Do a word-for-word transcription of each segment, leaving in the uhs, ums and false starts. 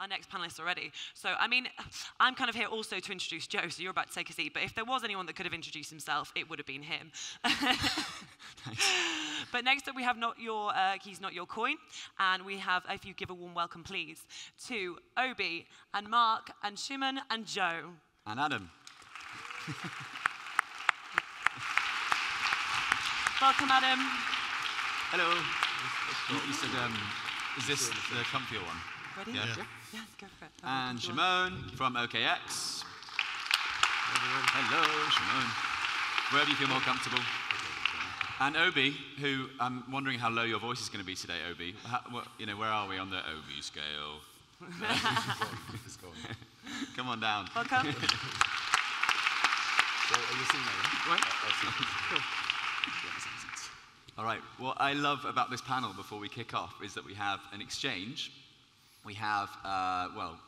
our next panelist already. So, I mean, I'm kind of here also to introduce Joe, so you're about to take a seat. But if there was anyone that could have introduced himself, it would have been him. Nice. But next up, we have Not Your uh, Keys, Not Your Coin. And we have, if you give a warm welcome, please, to Obi and Mark and Shimon and Joe. And Adam. Welcome, Adam. Hello. You said, um, is this the comfier one? Ready? Yeah. Yeah. Yes, go for it. And Shimon from O K X. Hello, Shimon. Wherever you feel more comfortable. And Obi, who I'm wondering how low your voice is going to be today, Obi. How, what, you know, where are we on the Obi scale? Come on down. Welcome. So, are you seeing that? What? Cool. All right, what I love about this panel before we kick off is that we have an exchange. We have, uh, well,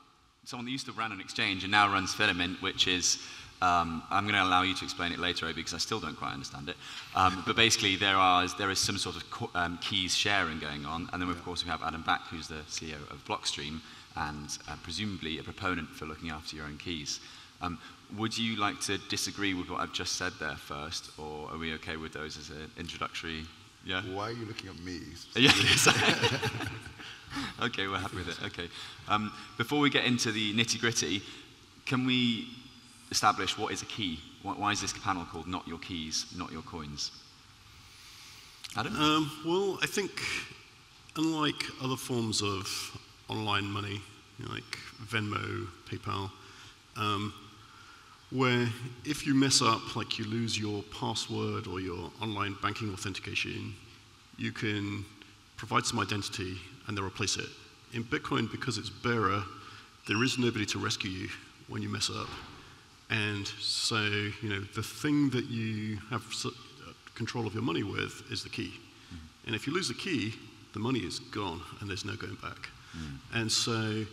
someone that used to run an exchange and now runs Fedimint, which is, um, I'm going to allow you to explain it later, Obi, because I still don't quite understand it. Um, but basically, there are there is some sort of co um, keys sharing going on. And then, of course, we have Adam Back, who's the C E O of Blockstream, and uh, presumably a proponent for looking after your own keys. Um, would you like to disagree with what I've just said there first, or are we okay with those as an introductory? Yeah. Why are you looking at me? Okay, we're happy with it. Okay. Um, before we get into the nitty-gritty, can we establish what is a key? Why, why is this panel called Not Your Keys, Not Your Coins? Adam? Um, well, I think unlike other forms of online money, you know, like Venmo, PayPal, um, where if you mess up, like you lose your password or your online banking authentication, you can provide some identity and they'll replace it. In Bitcoin, because it's bearer, there is nobody to rescue you when you mess up. And so, you know, the thing that you have control of your money with is the key. Mm. And if you lose the key, the money is gone and there's no going back. Mm. And so,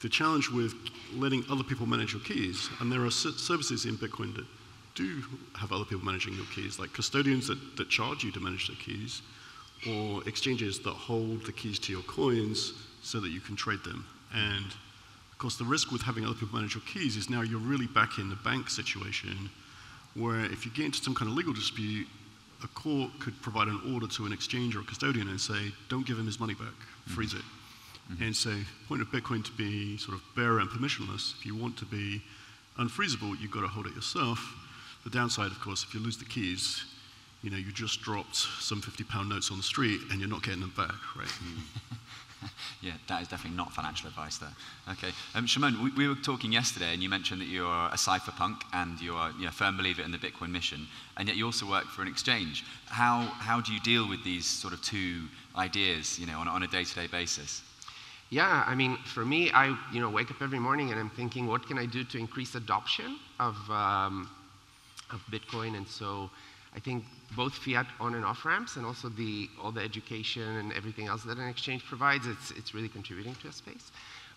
the challenge with letting other people manage your keys, and there are services in Bitcoin that do have other people managing your keys, like custodians that, that charge you to manage their keys, or exchanges that hold the keys to your coins so that you can trade them. And of course, the risk with having other people manage your keys is now you're really back in the bank situation, where if you get into some kind of legal dispute, a court could provide an order to an exchange or a custodian and say, don't give him his money back, freeze it. Mm-hmm. And so, point of Bitcoin to be sort of bearer and permissionless. If you want to be unfreezable, you've got to hold it yourself. The downside, of course, if you lose the keys, you know, you just dropped some fifty pound notes on the street and you're not getting them back, right? Yeah, that is definitely not financial advice there. Okay, um, Shimon, we, we were talking yesterday and you mentioned that you are a cypherpunk and you are, you know, a firm believer in the Bitcoin mission, and yet you also work for an exchange. How, how do you deal with these sort of two ideas, you know, on, on a day-to-day basis? Yeah, I mean, for me, I you know wake up every morning and I'm thinking, what can I do to increase adoption of um, of Bitcoin? And so, I think both fiat on and off ramps, and also the all the education and everything else that an exchange provides, it's it's really contributing to a space.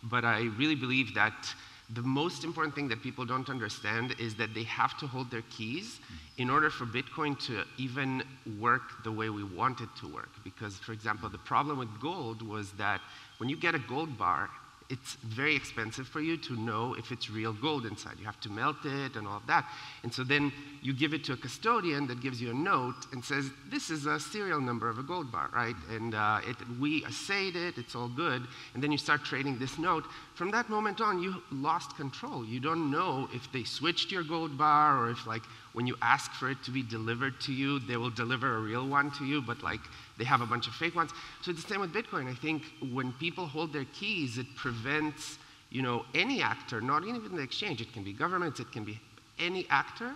But I really believe that the most important thing that people don't understand is that they have to hold their keys in order for Bitcoin to even work the way we want it to work. Because, for example, the problem with gold was that when you get a gold bar, it's very expensive for you to know if it's real gold inside. You have to melt it and all of that. And so then you give it to a custodian that gives you a note and says, this is a serial number of a gold bar, right? And uh, it, we assayed it, it's all good. And then you start trading this note. From that moment on, you lost control. You don't know if they switched your gold bar or if, like, when you ask for it to be delivered to you, they will deliver a real one to you, but like they have a bunch of fake ones. So it's the same with Bitcoin. I think when people hold their keys, it prevents, you know, any actor, not even the exchange, it can be governments, it can be any actor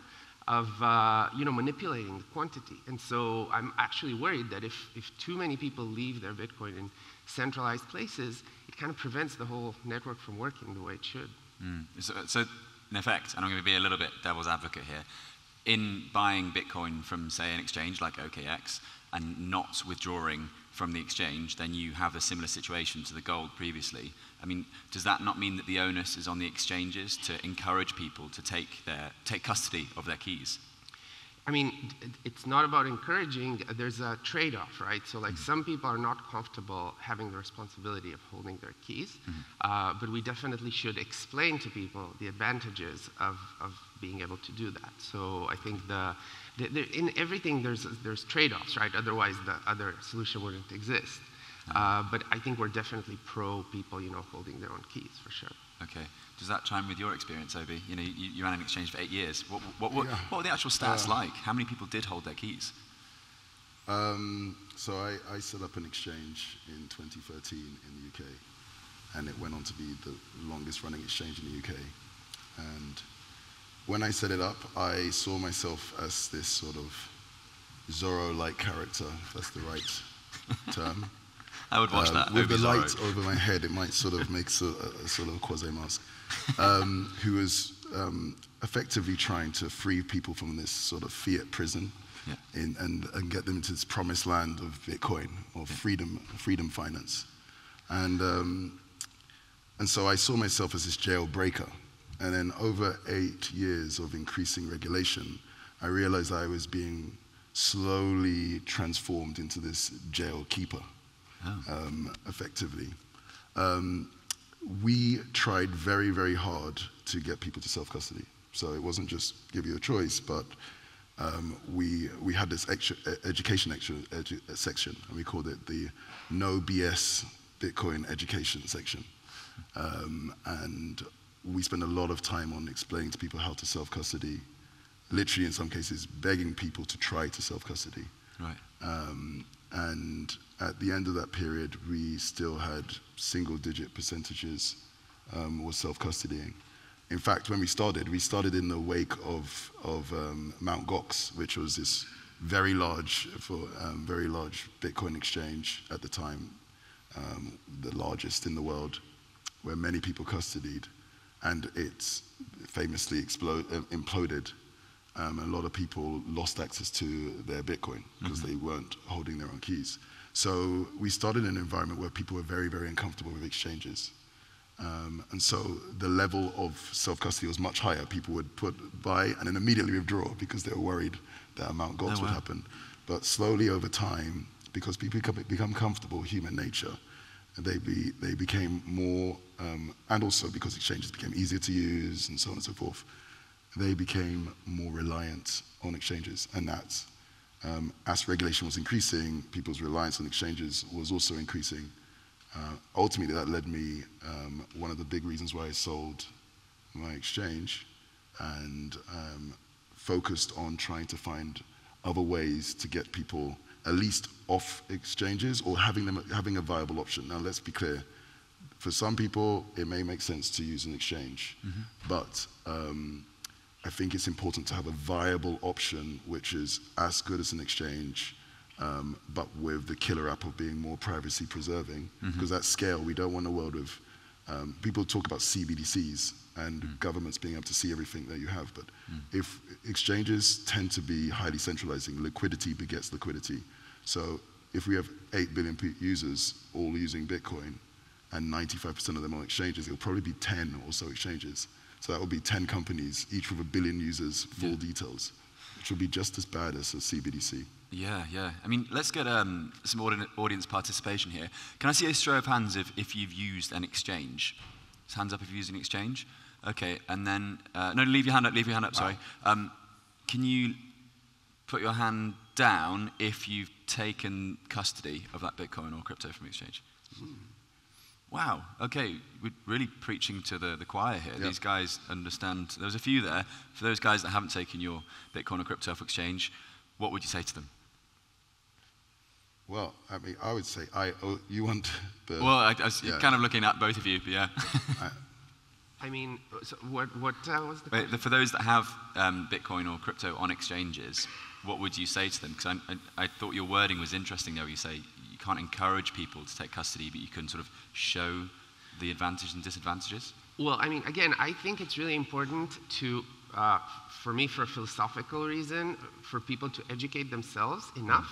of, uh, you know, manipulating the quantity. And so I'm actually worried that if, if too many people leave their Bitcoin in centralized places, it kind of prevents the whole network from working the way it should. Mm. So, so in effect, and I'm going to be a little bit devil's advocate here, in buying Bitcoin from, say, an exchange like O K X and not withdrawing from the exchange, then you have a similar situation to the gold previously. I mean, does that not mean that the onus is on the exchanges to encourage people to take, their, take custody of their keys? I mean, it's not about encouraging. There's a trade-off, right? So, like, some people are not comfortable having the responsibility of holding their keys, mm-hmm. uh, but we definitely should explain to people the advantages of, of being able to do that. So, I think the, the, the in everything there's there's trade-offs, right? Otherwise, the other solution wouldn't exist. Mm-hmm. uh, but I think we're definitely pro people, you know, holding their own keys for sure. Okay. Does that chime with your experience, Obi? You know, you, you ran an exchange for eight years. What, what, what, yeah. what were the actual stats uh, like? How many people did hold their keys? Um, so I, I set up an exchange in twenty thirteen in the U K, and it went on to be the longest running exchange in the U K. And when I set it up, I saw myself as this sort of Zorro-like character, if that's the right term. I would watch um, that. With Obi the Zorro. Light over my head, it might sort of make a, a sort of quasi-mask. Um, who was um, effectively trying to free people from this sort of fiat prison, yeah. in, and, and get them into this promised land of Bitcoin, or yeah. freedom, freedom finance. And, um, and so I saw myself as this jailbreaker. And then over eight years of increasing regulation, I realized I was being slowly transformed into this jailkeeper, oh. um, effectively. Um, We tried very, very hard to get people to self-custody. So it wasn't just give you a choice, but um, we we had this extra education extra edu section, and we called it the No B S Bitcoin Education section. Um, and we spent a lot of time on explaining to people how to self-custody, literally in some cases begging people to try to self-custody. Right. Um, and at the end of that period, we still had single-digit percentages um, was self-custodying. In fact, when we started, we started in the wake of, of um, Mount. Gox, which was this very large, for, um, very large Bitcoin exchange at the time, um, the largest in the world, where many people custodied, and it famously explode, uh, imploded. Um, a lot of people lost access to their Bitcoin because mm-hmm. they weren't holding their own keys. So we started in an environment where people were very, very uncomfortable with exchanges. Um, and so the level of self-custody was much higher. People would put buy and then immediately withdraw because they were worried that Mount. Gox oh, wow. would happen. But slowly over time, because people become comfortable with human nature, they, be, they became more, um, and also because exchanges became easier to use and so on and so forth, they became more reliant on exchanges. And that's Um, as regulation was increasing, people's reliance on exchanges was also increasing. Uh, ultimately, that led me, um, one of the big reasons why I sold my exchange and um, focused on trying to find other ways to get people at least off exchanges or having them having a viable option. Now, let's be clear. For some people, it may make sense to use an exchange, mm-hmm. but um, I think it's important to have a viable option which is as good as an exchange, um, but with the killer app of being more privacy preserving. Mm-hmm. Because at scale, we don't want a world of, um, people talk about C B D Cs and mm. governments being able to see everything that you have, but mm. if exchanges tend to be highly centralizing, liquidity begets liquidity. So if we have eight billion users all using Bitcoin and ninety-five percent of them on exchanges, it'll probably be ten or so exchanges. So that would be ten companies, each with a billion users, full yeah. details, which would be just as bad as a C B D C. Yeah, yeah. I mean, let's get um, some audience participation here. Can I see a show of hands if, if you've used an exchange? Just hands up if you've used an exchange. Okay, and then, uh, no, leave your hand up, leave your hand up, sorry. Um, can you put your hand down if you've taken custody of that Bitcoin or crypto from exchange? Mm. Wow, okay, we're really preaching to the, the choir here. Yep. These guys understand, there's a few there. For those guys that haven't taken your Bitcoin or crypto off exchange, what would you say to them? Well, I mean, I would say, I, oh, you want the... Well, I, I was yeah. kind of looking at both of you, but yeah. I, I mean, so what, what uh, was the... Wait, for those that have um, Bitcoin or crypto on exchanges, what would you say to them? Because I, I, I thought your wording was interesting though, you say, you can't encourage people to take custody, but you can sort of show the advantages and disadvantages? Well, I mean, again, I think it's really important to, uh, for me, for a philosophical reason, for people to educate themselves enough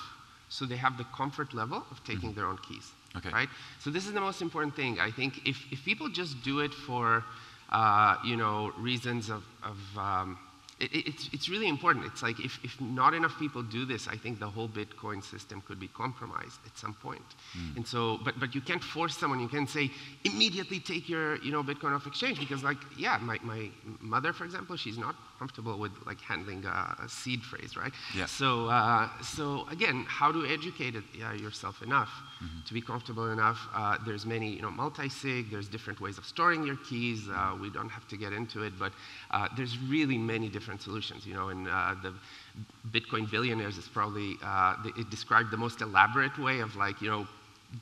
so they have the comfort level of taking mm-hmm. their own keys, okay. right? So this is the most important thing. I think if, if people just do it for, uh, you know, reasons of, of um, it, it's, it's really important. It's like if, if not enough people do this, I think the whole Bitcoin system could be compromised at some point. Mm. And so, but, but you can't force someone. You can't say, immediately take your you know, Bitcoin off exchange because like, yeah, my, my mother, for example, she's not comfortable with like handling a, a seed phrase, right? Yeah. So, uh, so again, how to educate it, yeah, yourself enough mm-hmm. to be comfortable enough. Uh, there's many, you know, multi-sig, there's different ways of storing your keys. Uh, we don't have to get into it, but uh, there's really many different solutions, you know, and uh, the Bitcoin billionaires is probably, uh, it described the most elaborate way of like, you know,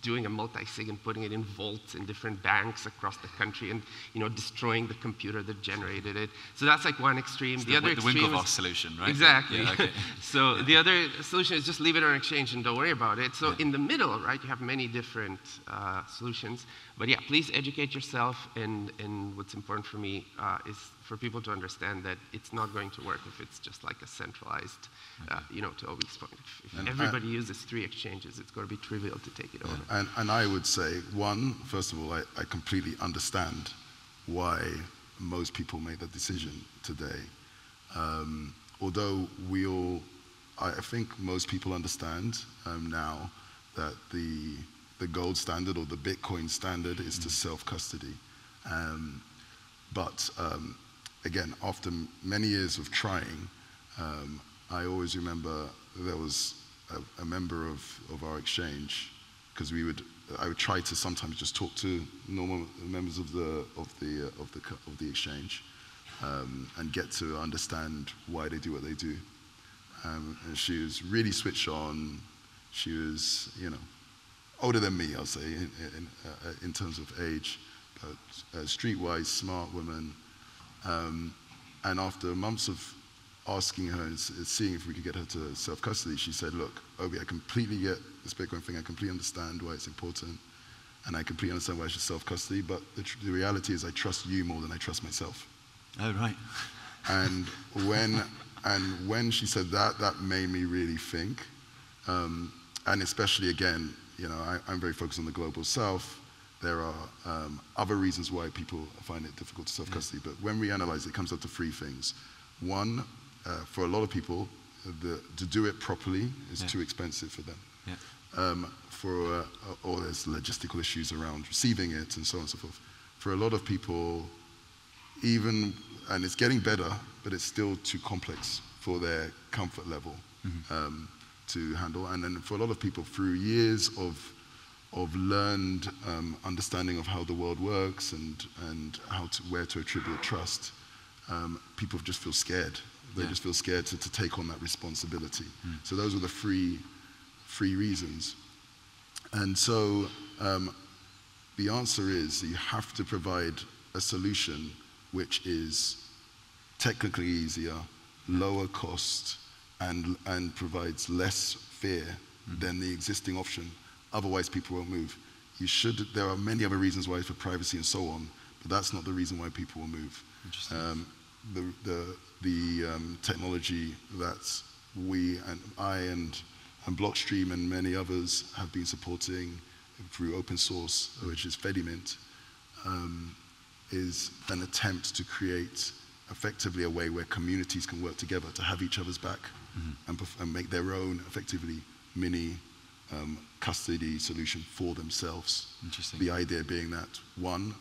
doing a multi-sig and putting it in vaults in different banks across the country and, you know, destroying the computer that generated it. So that's like one extreme. So the, the other the extreme is... solution, right? Exactly. Yeah, okay. So yeah. The other solution is just leave it on exchange and don't worry about it. So yeah. In the middle, right, you have many different uh, solutions. But yeah, please educate yourself. And, and what's important for me uh, is for people to understand that it's not going to work if it's just like a centralized, okay. uh, you know, to Obi's point. If, if everybody I, uses three exchanges, it's going to be trivial to take it over. And, and I would say, one, first of all, I, I completely understand why most people made that decision today. Um, although we all, I think most people understand um, now that the, the gold standard or the Bitcoin standard is mm-hmm. to self-custody. Um, but um, again, after many years of trying, um, I always remember there was a, a member of, of our exchange because we would, I would try to sometimes just talk to normal members of the of the uh, of the of the exchange, um, and get to understand why they do what they do. Um, and she was really switched on. She was, you know, older than me, I'll say, in in, uh, in terms of age, but a streetwise, smart woman. Um, and after months of asking her and seeing if we could get her to self-custody, she said, look, Obi, I completely get this Bitcoin thing. I completely understand why it's important, and I completely understand why I should self-custody, but the, tr the reality is I trust you more than I trust myself. Oh, right. And when, and when she said that, that made me really think. Um, and especially, again, you know, I, I'm very focused on the Global South. There are um, other reasons why people find it difficult to self-custody, yeah. But when we analyze it, it comes up to three things. One, Uh, for a lot of people, the, to do it properly is yeah. too expensive for them. Yeah. Um, for uh, all those logistical issues around receiving it and so on and so forth. For a lot of people, even, and it's getting better, but it's still too complex for their comfort level mm-hmm. um, to handle. And then for a lot of people, through years of, of learned um, understanding of how the world works and, and how to, where to attribute trust, um, people just feel scared. They yeah. just feel scared to, to take on that responsibility. Mm. So those are the three, three reasons. And so um, the answer is you have to provide a solution which is technically easier, lower cost, and, and provides less fear mm. than the existing option. Otherwise, people won't move. You should, there are many other reasons why, for privacy and so on, but that's not the reason why people will move. Interesting. Um, the, the, the um, technology that we and I and, and Blockstream and many others have been supporting through open source, which is Fedimint, um, is an attempt to create effectively a way where communities can work together to have each other's back mm-hmm. and, and make their own effectively mini um, custody solution for themselves. Interesting. The idea being that, one,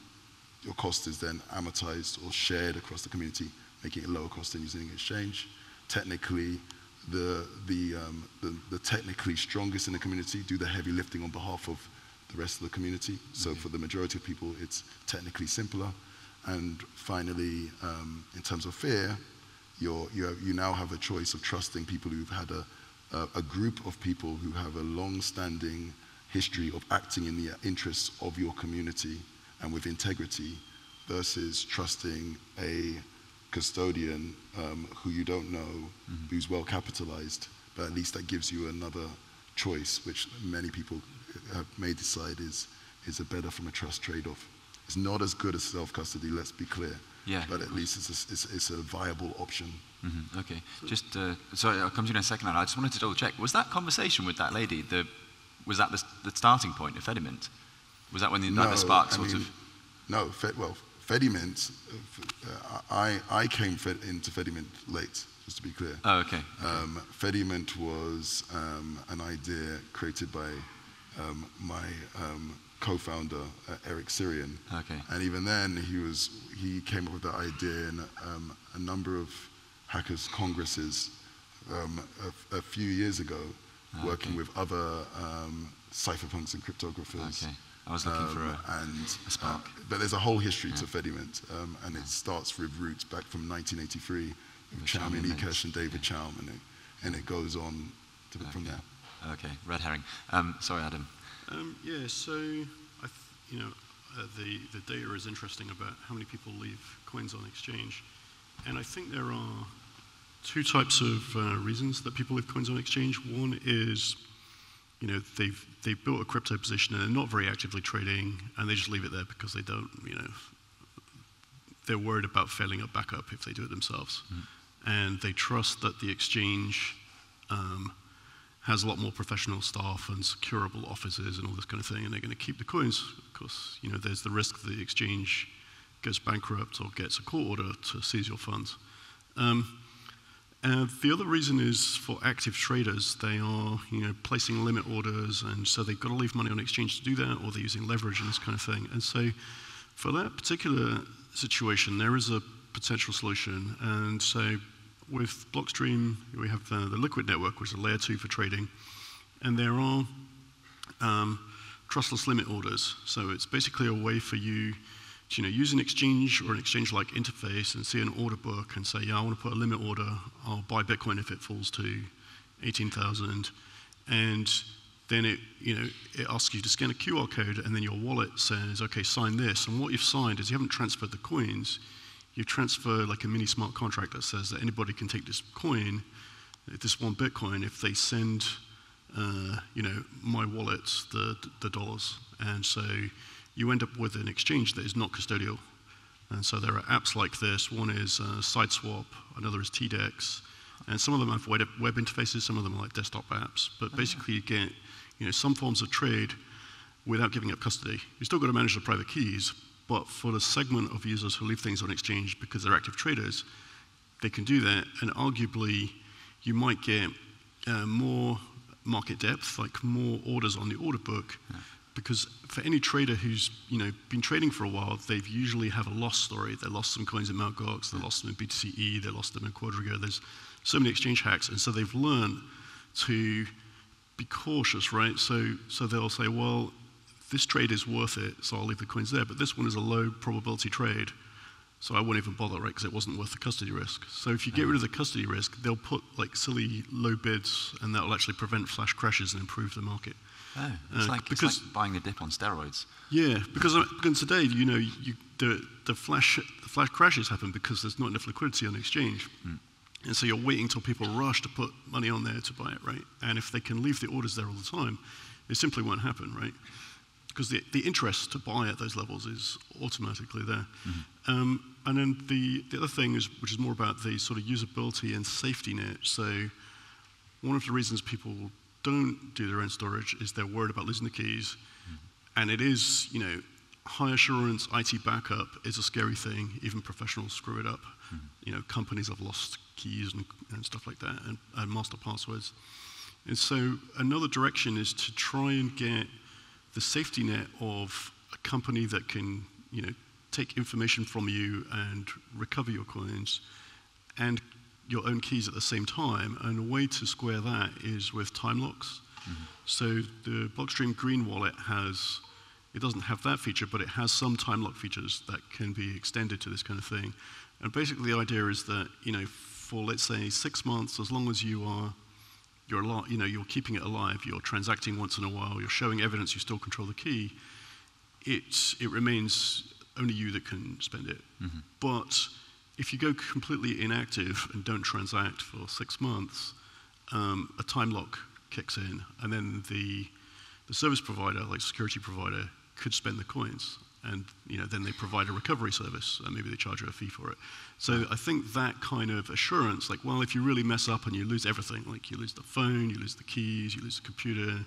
your cost is then amortized or shared across the community, making it lower cost than using exchange. Technically, the, the, um, the, the technically strongest in the community do the heavy lifting on behalf of the rest of the community. So okay. for the majority of people, it's technically simpler. And finally, um, in terms of fear, you're, you're, you now have a choice of trusting people who've had a, a, a group of people who have a long-standing history of acting in the interests of your community and with integrity, versus trusting a custodian um, who you don't know, mm-hmm. who's well capitalized, but at least that gives you another choice, which many people have may decide is, is a better from a trust trade-off. It's not as good as self-custody, let's be clear, yeah, but at least it's a, it's, it's a viable option. Mm-hmm. Okay, just, uh, sorry, I'll come to you in a second, I just wanted to double check. Was that conversation with that lady, the, was that the, the starting point of Fedimint? Was that when the, no, like the spark sort I mean, of? No, Fed, well, Fedimint, I, I came into Fedimint late, just to be clear. Oh, okay. okay. Um, Fedimint was um, an idea created by um, my um, co-founder, uh, Eric Syrian. Okay. And even then, he, was, he came up with that idea in um, a number of hackers' congresses um, a, a few years ago, oh, working okay. with other um, cypherpunks and cryptographers. Okay. I was looking um, for a, and, a spark. Uh, but there's a whole history yeah. to Fedimint, um, and yeah. it starts with roots back from nineteen eighty-three with Chaum and Ekesh and David yeah. Chaum, and it, and it goes on to, okay. from there. Okay, red herring. Um, sorry, Adam. Um, yeah, so I th you know uh, the the data is interesting about how many people leave coins on exchange, and I think there are two types of uh, reasons that people leave coins on exchange. One is you know, they've, they've built a crypto position and they're not very actively trading, and they just leave it there because they don't, you know, they're worried about failing at backup if they do it themselves. Mm. And they trust that the exchange um, has a lot more professional staff and securable offices and all this kind of thing, and they're going to keep the coins. Of course, you know, there's the risk that the exchange goes bankrupt or gets a court order to seize your funds. Um, And the other reason is for active traders. They are, you know, placing limit orders, and so they've got to leave money on exchange to do that, or they're using leverage and this kind of thing. And so for that particular situation, there is a potential solution. And so with Blockstream, we have the, the Liquid Network, which is a layer two for trading, and there are um, trustless limit orders. So it's basically a way for you you know, use an exchange or an exchange-like interface and see an order book and say, yeah, I want to put a limit order. I'll buy Bitcoin if it falls to eighteen thousand. And then it, you know, it asks you to scan a Q R code, and then your wallet says, okay, sign this. And what you've signed is you haven't transferred the coins. You've transferred like a mini smart contract that says that anybody can take this coin, this one Bitcoin, if they send, uh, you know, my wallet the, the dollars. And so you end up with an exchange that is not custodial. And so there are apps like this. One is uh, Sideswap, another is Tdex, and some of them have web, web interfaces, some of them are like desktop apps. But basically you get you know, some forms of trade without giving up custody. You've still got to manage the private keys, but for the segment of users who leave things on exchange because they're active traders, they can do that, and arguably you might get uh, more market depth, like more orders on the order book, yeah. because for any trader who's you know been trading for a while, they've usually have a loss story. They lost some coins in Mount. Gox, they yeah. lost them in B T C E, they lost them in Quadrigo. There's so many exchange hacks, and so they've learned to be cautious, right? So, so they'll say, well, this trade is worth it, so I'll leave the coins there. But this one is a low probability trade, so I won't even bother, right? Because it wasn't worth the custody risk. So if you get rid of the custody risk, they'll put like silly low bids, and that'll actually prevent flash crashes and improve the market. Oh, it's, uh, like, because, it's like buying a dip on steroids. Yeah, because, because today, you know, you, the, the, flash, the flash crashes happen because there's not enough liquidity on the exchange. Mm. And so you're waiting until people rush to put money on there to buy it, right? And if they can leave the orders there all the time, it simply won't happen, right? Because the, the interest to buy at those levels is automatically there. Mm-hmm. um, and then the, the other thing, is, which is more about the sort of usability and safety net. So one of the reasons people don't do their own storage is they're worried about losing the keys. Mm-hmm. And it is, you know, high assurance I T backup is a scary thing. Even professionals screw it up. Mm-hmm. You know, companies have lost keys and, and stuff like that, and, and master passwords. And so another direction is to try and get the safety net of a company that can, you know, take information from you and recover your coins and your own keys at the same time. And a way to square that is with time locks. Mm-hmm. So the Blockstream Green Wallet has, it doesn't have that feature, but it has some time lock features that can be extended to this kind of thing. And basically the idea is that, you know, for let's say six months, as long as you are, you're, you know, you're keeping it alive, you're transacting once in a while, you're showing evidence you still control the key, it's, it remains only you that can spend it. Mm-hmm. But if you go completely inactive and don't transact for six months, um, a time lock kicks in, and then the, the service provider, like security provider, could spend the coins, and you know then they provide a recovery service, and maybe they charge you a fee for it. So I think that kind of assurance, like, well, if you really mess up and you lose everything, like you lose the phone, you lose the keys, you lose the computer,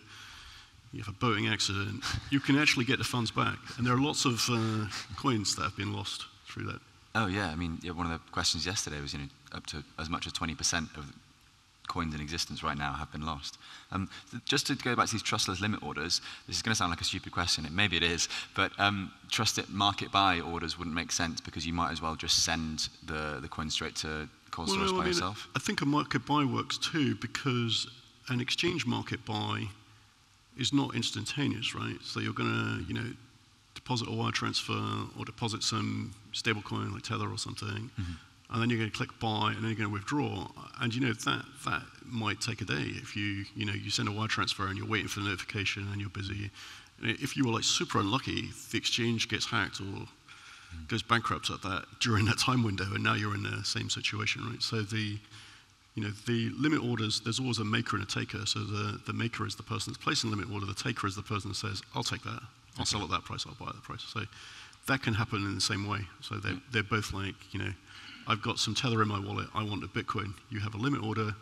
you have a boating accident, you can actually get the funds back. And there are lots of uh, coins that have been lost through that? Oh yeah, I mean, yeah, one of the questions yesterday was, you know, up to as much as twenty percent of coins in existence right now have been lost. Um, just to go back to these trustless limit orders, this is going to sound like a stupid question, and maybe it is, but um, trusted market buy orders wouldn't make sense because you might as well just send the, the coin straight to cold well, storage no, by I mean, yourself? I think a market buy works too because an exchange market buy is not instantaneous, right? So you're going to, you know, deposit a wire transfer or deposit some stable coin like Tether or something. Mm-hmm. And then you're going to click buy, and then you're going to withdraw. And you know that that might take a day if you you know you send a wire transfer and you're waiting for the notification and you're busy. And if you were like super unlucky, the exchange gets hacked or goes bankrupt at that during that time window, and now you're in the same situation, right? So the you know the limit orders, there's always a maker and a taker. So the the maker is the person that's placing the limit order. The taker is the person that says, I'll take that, I'll okay. sell at that price, I'll buy at that price. So that can happen in the same way. So they they're both like you know. I've got some Tether in my wallet, I want a Bitcoin. You have a limit order,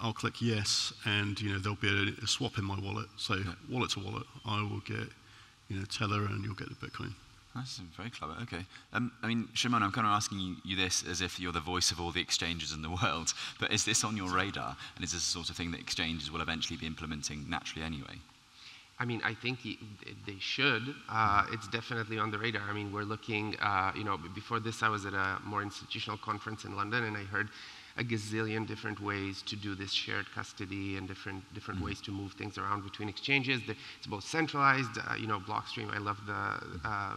I'll click yes, and you know there'll be a, a swap in my wallet. So yeah. wallet to wallet, I will get you know Tether and you'll get the Bitcoin. That's very clever, okay. Um, I mean, Shimon, I'm kind of asking you, you this as if you're the voice of all the exchanges in the world, but is this on your radar? And is this the sort of thing that exchanges will eventually be implementing naturally anyway? I mean, I think they should. Uh, it's definitely on the radar. I mean, we're looking, uh, you know, before this I was at a more institutional conference in London and I heard a gazillion different ways to do this shared custody and different different mm-hmm. ways to move things around between exchanges. It's both centralized, uh, you know, Blockstream, I love the, uh,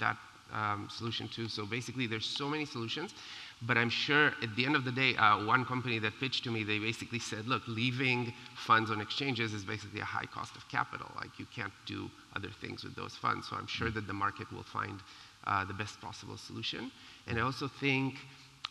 that um, solution too. So basically there's so many solutions. But I'm sure at the end of the day, uh, one company that pitched to me, they basically said, look, leaving funds on exchanges is basically a high cost of capital. Like you can't do other things with those funds. So I'm sure that the market will find uh, the best possible solution. And I also think,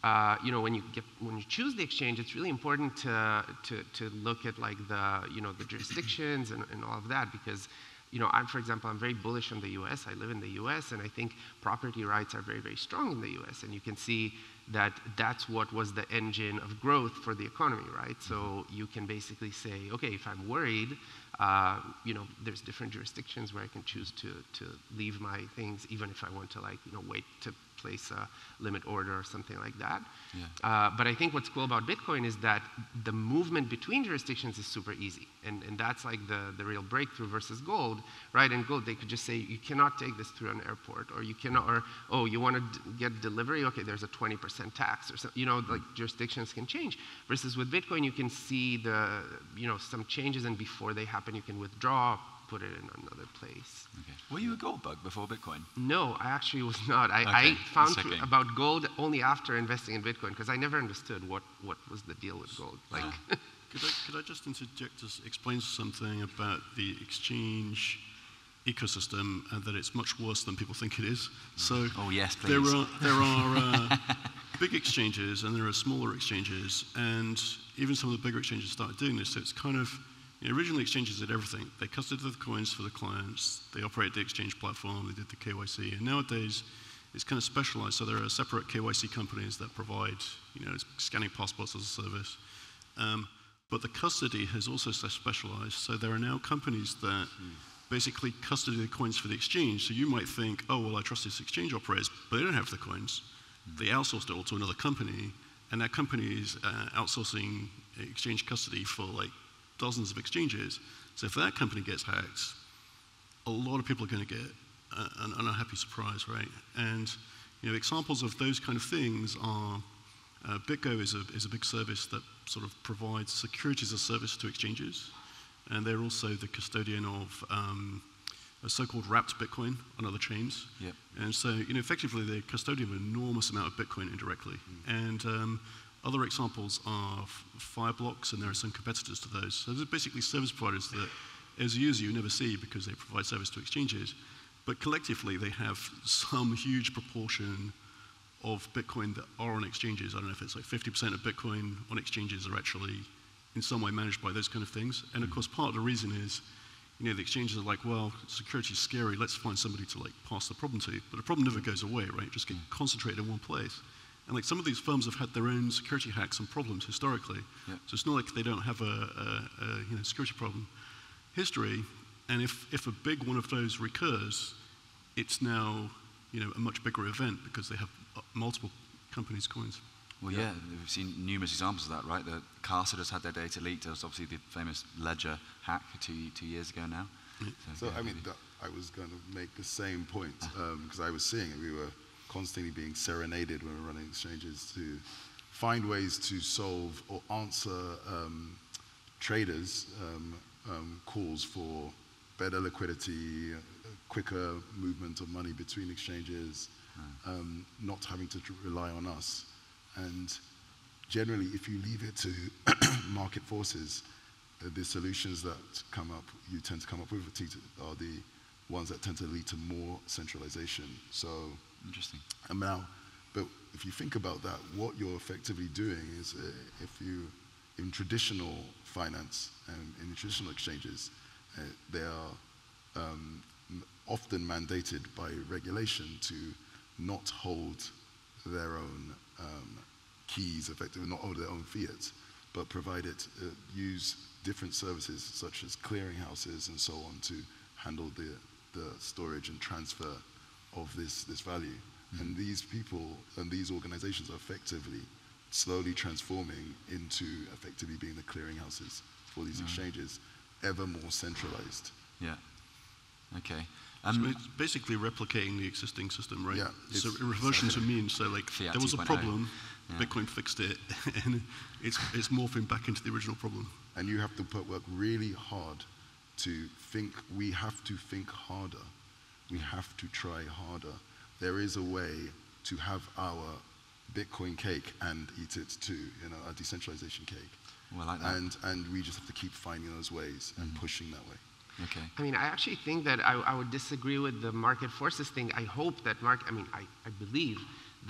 uh, you know, when you get, when you choose the exchange, it's really important to, to, to look at like the, you know, the jurisdictions and, and all of that because you know, I'm, for example, I'm very bullish on the U S. I live in the U S and I think property rights are very, very strong in the U S and you can see that that's what was the engine of growth for the economy, right? So you can basically say, okay, if I'm worried, uh, you know, there's different jurisdictions where I can choose to, to leave my things even if I want to like, you know, wait to place a limit order or something like that. Yeah. Uh, but I think what's cool about Bitcoin is that the movement between jurisdictions is super easy. And, and that's like the, the real breakthrough versus gold, right? And gold, they could just say, you cannot take this through an airport or you cannot, or, oh, you want to get delivery? Okay, there's a twenty percent tax or something. You know, like jurisdictions can change. Versus with Bitcoin, you can see the, you know, some changes and before they happen, you can withdraw, put it in another place. Okay. Were you a gold bug before Bitcoin? No, I actually was not. I, okay. I found about gold only after investing in Bitcoin because I never understood what, what was the deal with gold. Like, yeah. could, I, could I just interject to explain something about the exchange ecosystem and that it's much worse than people think it is? So oh, yes, please. There are, there are uh, big exchanges and there are smaller exchanges and even some of the bigger exchanges started doing this, so it's kind of originally, exchanges did everything. They custodied the coins for the clients, they operated the exchange platform, they did the K Y C, and nowadays it's kind of specialized, so there are separate K Y C companies that provide, you know, scanning passports as a service. Um, but the custody has also specialized, so there are now companies that hmm. basically custody the coins for the exchange, so you might think, oh, well, I trust these exchange operators, but they don't have the coins. Hmm. They outsourced it all to another company, and that company is uh, outsourcing exchange custody for, like, dozens of exchanges. So if that company gets hacked, a lot of people are going to get uh, an unhappy surprise, right? And you know, examples of those kind of things are uh, BitGo is a, is a big service that sort of provides security as a service to exchanges. And they're also the custodian of um, a so-called wrapped Bitcoin on other chains. Yep. And so you know, effectively, they're custodian of an enormous amount of Bitcoin indirectly. Mm. And um, other examples are Fireblocks, and there are some competitors to those. So they're basically service providers that, as a user, you never see because they provide service to exchanges. But collectively, they have some huge proportion of Bitcoin that are on exchanges. I don't know if it's like fifty percent of Bitcoin on exchanges are actually in some way managed by those kind of things. And of course, part of the reason is, you know, the exchanges are like, well, security's scary. Let's find somebody to like pass the problem to. But the problem never goes away, right? It just gets concentrated in one place. And like some of these firms have had their own security hacks and problems historically. Yeah. So it's not like they don't have a, a, a you know, security problem history. And if, if a big one of those recurs, it's now you know, a much bigger event because they have multiple companies' coins. Well, yeah, yeah we've seen numerous examples of that, right? The Casa has had their data leaked. There was obviously the famous Ledger hack two, two years ago now. Yeah. So, so yeah, I mean, th I was going to make the same point because um, I was seeing it. We were constantly being serenaded when we were running exchanges to find ways to solve or answer um, traders' um, um, calls for better liquidity, quicker movement of money between exchanges, mm. um, not having to rely on us. And generally, if you leave it to market forces, uh, the solutions that come up, you tend to come up with are the ones that tend to lead to more centralization. So, interesting. And now, but if you think about that, what you're effectively doing is, uh, if you, in traditional finance and in traditional exchanges, uh, they are um, often mandated by regulation to not hold their own Um, keys, effectively, not hold their own fiat, but provide it, uh, use different services such as clearinghouses and so on to handle the, the storage and transfer of this, this value. Mm-hmm. And these people and these organizations are effectively slowly transforming into effectively being the clearinghouses for these mm-hmm. exchanges, ever more centralized. Yeah, okay. Um, so it's basically replicating the existing system, right? Yeah, so reversion to mean, so like there was a problem, yeah. Bitcoin fixed it, and it's, it's morphing back into the original problem. And you have to put work really hard to think, we have to think harder. We have to try harder. There is a way to have our Bitcoin cake and eat it too, you know, our decentralization cake. Well, I like that. And, and we just have to keep finding those ways and mm-hmm. pushing that way. Okay. I mean, I actually think that I, I would disagree with the market forces thing. I hope that market, I mean, I, I believe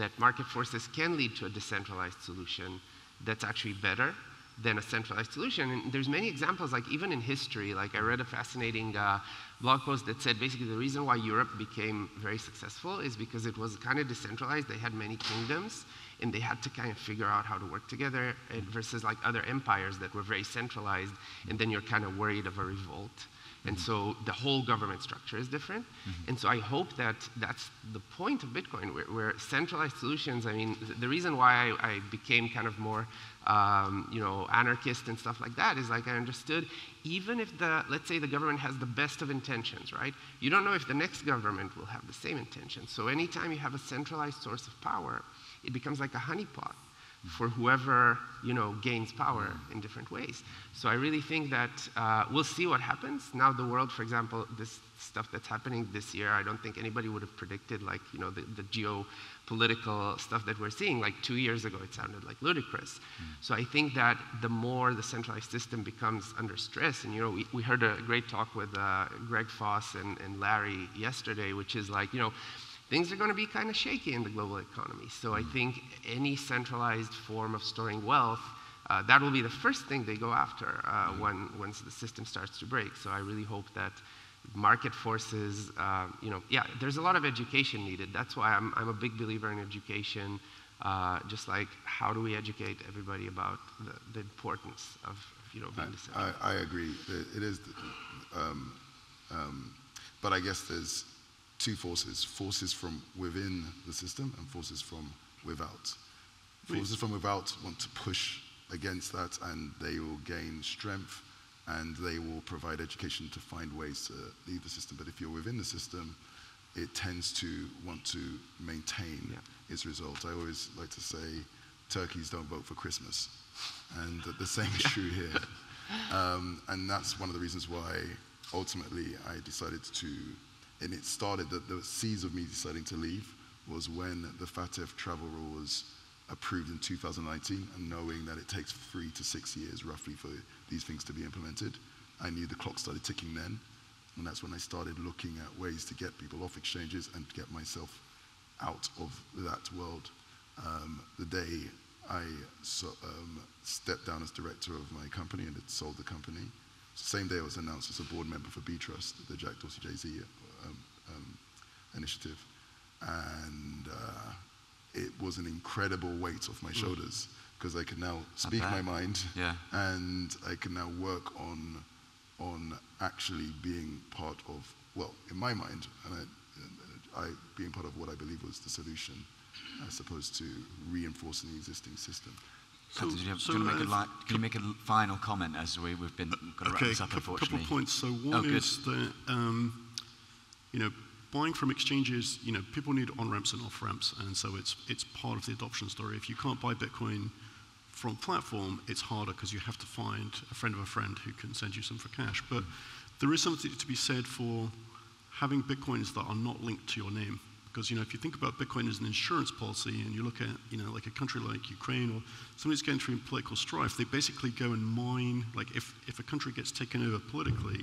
that market forces can lead to a decentralized solution that's actually better than a centralized solution. And there's many examples, like even in history, like I read a fascinating uh, blog post that said basically the reason why Europe became very successful is because it was kind of decentralized. They had many kingdoms, and they had to kind of figure out how to work together, and versus like other empires that were very centralized, and then you're kind of worried of a revolt. And so the whole government structure is different. Mm-hmm. And so I hope that that's the point of Bitcoin, where, where centralized solutions, I mean, the, the reason why I, I became kind of more, um, you know, anarchist and stuff like that is like I understood, even if the, let's say the government has the best of intentions, right? You don't know if the next government will have the same intention. So anytime you have a centralized source of power, it becomes like a honeypot for whoever, you know, gains power in different ways. So I really think that uh, we'll see what happens. Now the world, for example, this stuff that's happening this year, I don't think anybody would have predicted, like, you know, the, the geopolitical stuff that we're seeing. Like two years ago, it sounded like ludicrous. Mm. So I think that the more the centralized system becomes under stress, and, you know, we, we heard a great talk with uh, Greg Foss and, and Larry yesterday, which is like, you know, things are going to be kind of shaky in the global economy. So I think any centralized form of storing wealth, uh, that will be the first thing they go after uh, when, once the system starts to break. So I really hope that market forces, um, you know, yeah, there's a lot of education needed. That's why I'm, I'm a big believer in education, uh, just like how do we educate everybody about the, the importance of, you know, being decentralized. I, I agree. It is, um, um, but I guess there's two forces, forces from within the system and forces from without. Forces from without want to push against that, and they will gain strength, and they will provide education to find ways to leave the system. But if you're within the system, it tends to want to maintain yeah. its results. I always like to say, turkeys don't vote for Christmas. And the same is true here. Um, and that's one of the reasons why, ultimately, I decided to and it started, that the seeds of me deciding to leave was when the F A T F travel rule was approved in two thousand nineteen, and knowing that it takes three to six years roughly for these things to be implemented, I knew the clock started ticking then, and that's when I started looking at ways to get people off exchanges and to get myself out of that world. Um, the day I so, um, stepped down as director of my company and had sold the company, same day I was announced as a board member for Btrust, the Jack Dorsey Jay-Z Um, um, initiative, and uh, it was an incredible weight off my mm. shoulders, because I can now speak my mind, yeah. and I can now work on on actually being part of, well, in my mind, and I, I, being part of what I believe was the solution, as opposed to reinforcing the existing system. So, Patrick, do you, have, so do you make uh, a like, can you make a final comment as we, we've been we've got to okay, wrap this up, unfortunately? A couple of points. So one oh, is that um, you know, buying from exchanges, you know, people need on-ramps and off-ramps, and so it's it's part of the adoption story. If you can't buy Bitcoin from platform, it's harder because you have to find a friend of a friend who can send you some for cash. But there is something to be said for having Bitcoins that are not linked to your name. Because, you know, if you think about Bitcoin as an insurance policy and you look at, you know, like a country like Ukraine or somebody's going through political strife, they basically go and mine, like if, if a country gets taken over politically,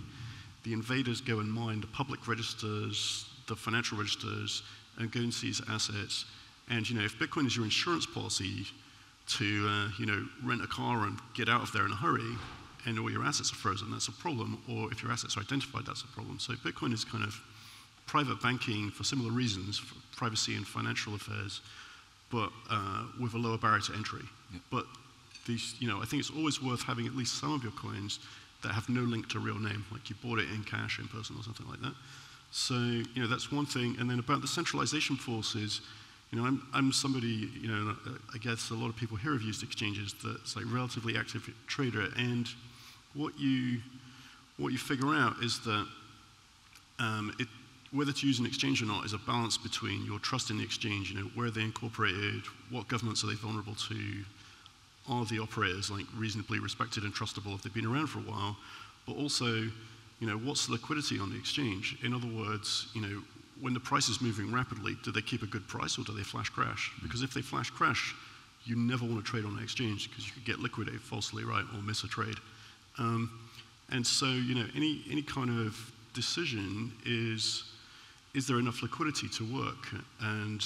the invaders go and mine the public registers, the financial registers, and go and seize assets. And, you know, if Bitcoin is your insurance policy to, uh, you know, rent a car and get out of there in a hurry, and all your assets are frozen, that's a problem. Or if your assets are identified, that's a problem. So Bitcoin is kind of private banking for similar reasons, for privacy and financial affairs, but uh, with a lower barrier to entry. Yep. But these, you know, I think it's always worth having at least some of your coins that have no link to a real name, like you bought it in cash, in person, or something like that. So, you know, that's one thing. And then about the centralization forces, you know, I'm, I'm somebody, you know, I guess a lot of people here have used exchanges that's like relatively active trader, and what you, what you figure out is that um, it, whether to use an exchange or not is a balance between your trust in the exchange, you know, where are they incorporated, what governments are they vulnerable to, are the operators like reasonably respected and trustable if they've been around for a while, but also, you know, what's the liquidity on the exchange? In other words, you know, when the price is moving rapidly, do they keep a good price or do they flash crash? Because if they flash crash, you never want to trade on an exchange because you could get liquidated falsely, right, or miss a trade. Um, and so, you know, any, any kind of decision is, is there enough liquidity to work? And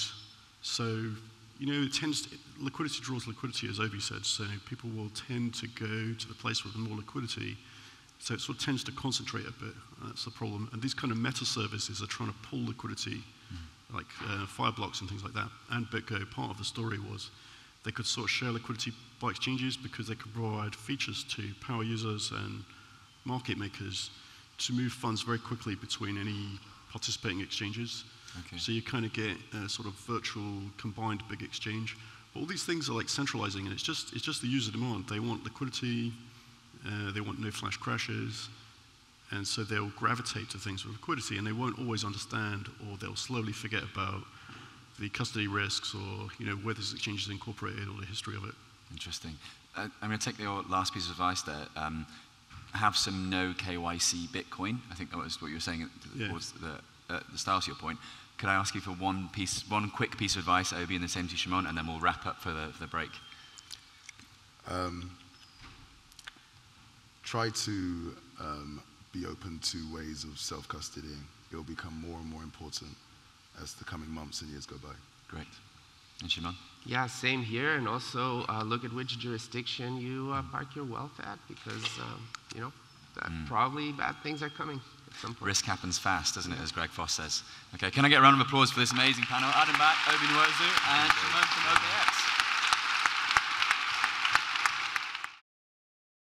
so, you know, it tends to, liquidity draws liquidity, as Obi said, so people will tend to go to the place with the more liquidity, so it sort of tends to concentrate a bit. That's the problem. And these kind of meta services are trying to pull liquidity, mm-hmm. like uh, Fireblocks and things like that, and BitGo. Part of the story was they could sort of share liquidity by exchanges because they could provide features to power users and market makers to move funds very quickly between any participating exchanges. Okay. So you kind of get a sort of virtual combined big exchange. But all these things are like centralizing, and it's just, it's just the user demand. They want liquidity. Uh, they want no flash crashes, and so they'll gravitate to things with liquidity, and they won't always understand, or they'll slowly forget about the custody risks, or, you know, whether this exchange is incorporated or the history of it. Interesting. Uh, I'm going to take the last piece of advice there. Um, have some no K Y C Bitcoin. I think that was what you were saying towards yeah. the, uh, the start of your point. Could I ask you for one piece, one quick piece of advice, Obi, and the same to Shimon, and then we'll wrap up for the, for the break. Um, Try to um, be open to ways of self-custodying. It will become more and more important as the coming months and years go by. Great. And Shimon? Yeah, same here. And also uh, look at which jurisdiction you uh, park your wealth at, because um, you know that mm. probably bad things are coming at some point. Risk happens fast, doesn't it, as Greg Foss says. Okay, can I get a round of applause for this amazing panel? Adam Back, Obi Nwosu, and Shimon from O K X.